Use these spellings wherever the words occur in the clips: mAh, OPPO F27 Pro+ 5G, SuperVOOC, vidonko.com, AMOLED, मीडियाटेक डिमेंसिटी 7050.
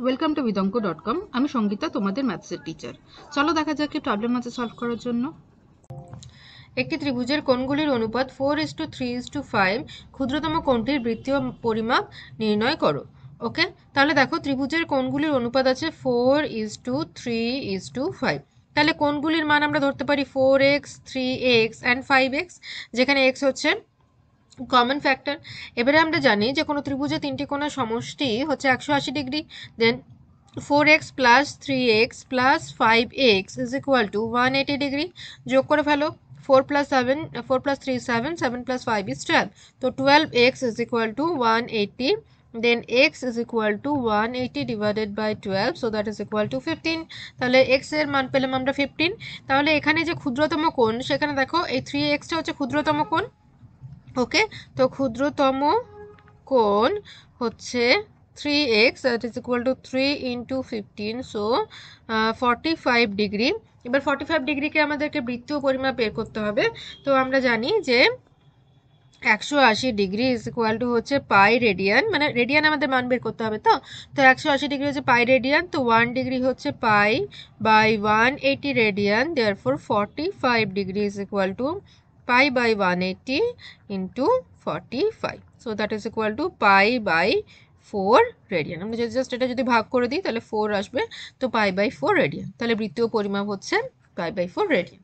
Welcome to vidonko.com आमी संगीता तुम्हारे मैथ्सर teacher. चलो देखा जाके प्रॉब्लेम आछे सल्व करार जोन्नो। एक त्रिभुजेर कोणगुलिर अनुपात 4:3:5 क्षुद्रतम कोणटिर वृत्तीय परिमाप निर्णय करो। ओके, ताहले देखो त्रिभुजेर कोणगुलिर अनुपात आछे 4:3:5। ताहले कोणगुलिर मान आमरा धरते पारी 4x, 3x एंड 5x, जेखाने x होच्छे कमन फैक्टर। एबारे आमरा जानी जे कोनो त्रिभुजे तीनटी कोणेर समष्टि होच्छे 180 degree. Then 4x + 3x + 5x is equal to 180 degree. जोग करे फेलो 4 + 3 = 7 7 + 5 = 12। तो 12x is equal to 180। Then x is equal to 180 divided by 12, so that is equal to 15। ताहले x एर मान पेलाम आमरा 15। ताहले एखाने जे क्षुद्रतम कोण सेखाने देखो ए 3x टा होच्छे क्षुद्रतम कोण। ओके, तो क्षुद्रतम कोण होच्छे 3x, that is equal to 3 × 15, so 45 degree. एबार 45 डिग्री के आमादेरके वृत्तीय परिमाप बेर करते हबे। तो आमरा जानी जे 180 डिग्री इज इक्वल टू होच्छे पाई रेडियन, माने रेडियन आमादेर मान बेर करते हबे। तो 180 डिग्री होच्छे पाई रेडियन, तो 1 डिग्री होच्छे pi by 180 radian, therefore 45 degree is equal to pi by 180 into 45, so that is equal to pi by 4 radian. हम जस्ट एटा जो भाग कर दी ताहले 4 आसबे, तो पाई बाई 4 रेडियन। ताहले वृत्तीय परिमाप होच्छे pi by 4 radian.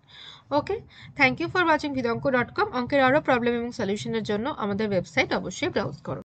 Okay, thank you for watching vidonko.com। अंकेर आरो प्रॉब्लेम एवं सल्यूशनेर जोन्नो आमादेर वेबसाइट अवश्य ब्राउज करो।